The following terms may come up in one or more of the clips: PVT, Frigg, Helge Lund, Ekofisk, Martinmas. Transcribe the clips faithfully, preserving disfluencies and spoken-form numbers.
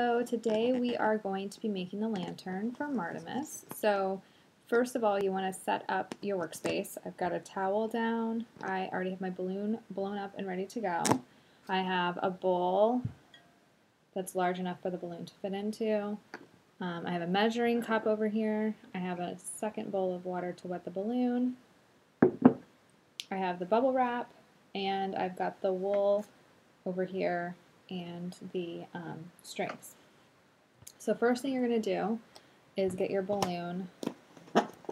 So today we are going to be making the lantern for Martinmas. So first of all, you want to set up your workspace. I've got a towel down. I already have my balloon blown up and ready to go. I have a bowl that's large enough for the balloon to fit into. Um, I have a measuring cup over here. I have a second bowl of water to wet the balloon. I have the bubble wrap, and I've got the wool over here and the um, strings. So first thing you're going to do is get your balloon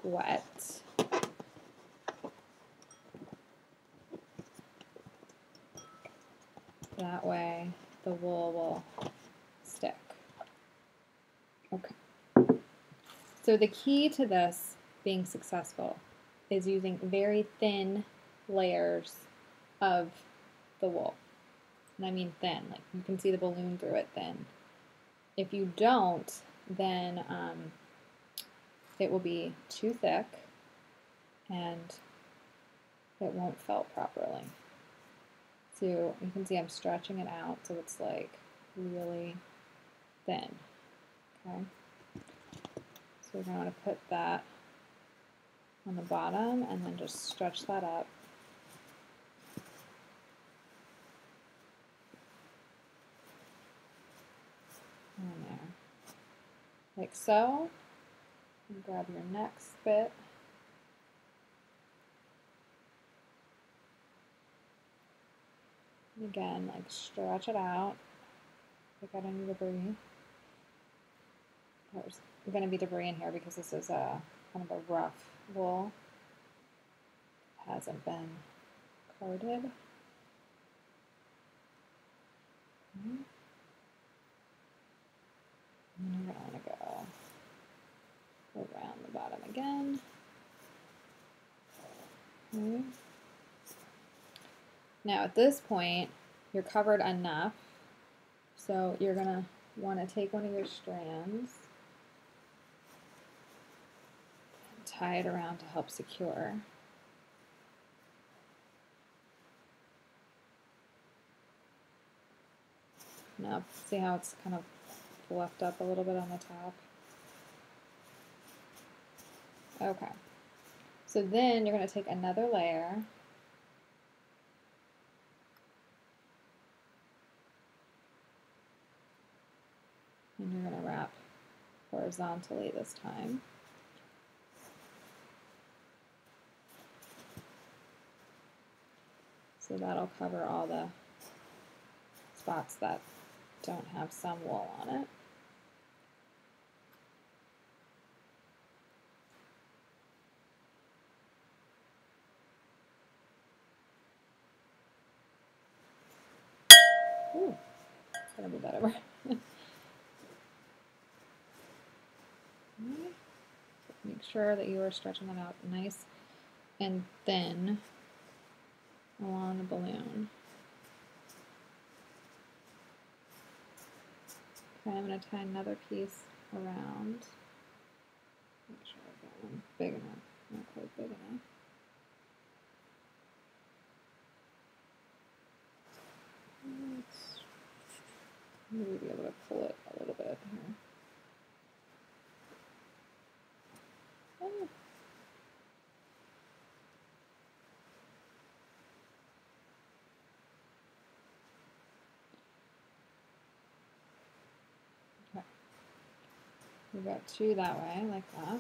wet. That way the wool will stick. Okay. So the key to this being successful is using very thin layers of the wool. And I mean thin, like you can see the balloon through it thin. If you don't, then um, it will be too thick and it won't felt properly. So you can see I'm stretching it out so it's like really thin. Okay. So we're going to want to put that on the bottom and then just stretch that up. In there. Like so. And grab your next bit. And again, like stretch it out. Pick out any debris. There's going to be debris in here because this is a kind of a rough wool. It hasn't been carded. Okay. And we're going to go around the bottom again. Okay. Now at this point, you're covered enough, so you're going to want to take one of your strands and tie it around to help secure. Now, see how it's kind of fluffed up a little bit on the top. Okay. So then you're going to take another layer. And you're going to wrap horizontally this time. So that'll cover all the spots that don't have some wool on it. Ooh, gotta move that over. Make sure that you are stretching it out nice and thin along the balloon. Okay, I'm going to tie another piece around. Make sure I've got one big enough, not quite big enough. Let's maybe be able to pull it a little bit here. We've got two that way, like that.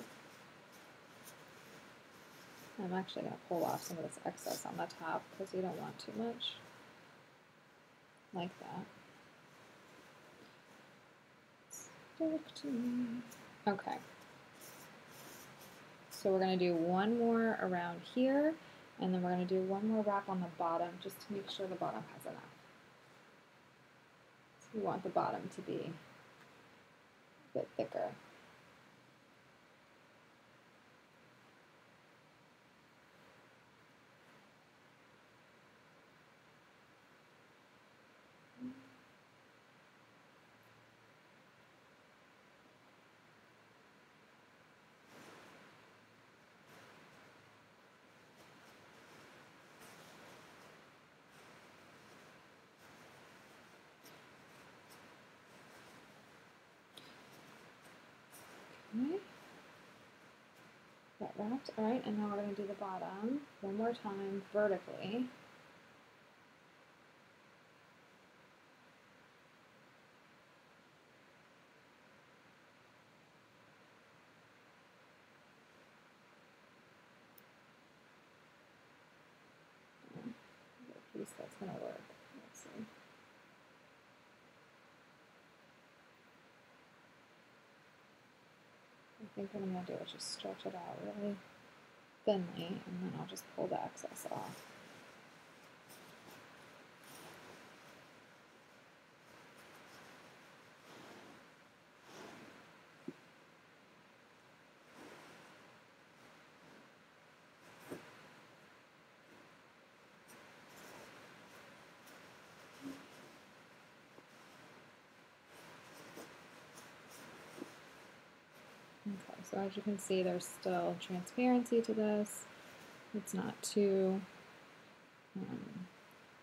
I'm actually going to pull off some of this excess on the top because you don't want too much. Like that. Stick to me. Okay. So we're going to do one more around here, and then we're going to do one more wrap on the bottom just to make sure the bottom has enough. So you want the bottom to be a bit thicker. Alright. That wrapped. Alright, and now we're going to do the bottom one more time vertically. That's going to work. Let's see. I think what I'm going to do is just stretch it out really thinly, and then I'll just pull the excess off. Okay, so as you can see, there's still transparency to this. It's not too um,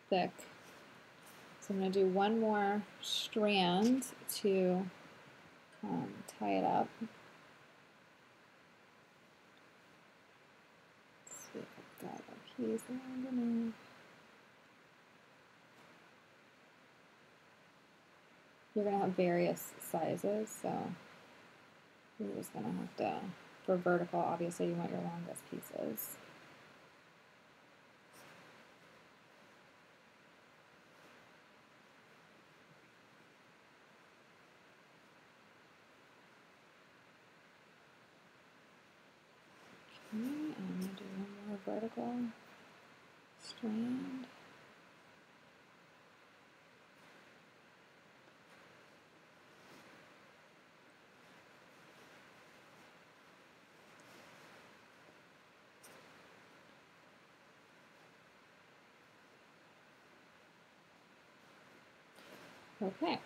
thick. So I'm going to do one more strand to um, tie it up. Let's see if I've got a piece lined enough. You're going to have various sizes, so you're just going to have to, for vertical, obviously you want your longest pieces. Okay, I'm going to do one more vertical strand. Okay,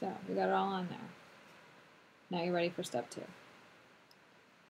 so we got it all on there. Now you're ready for step two.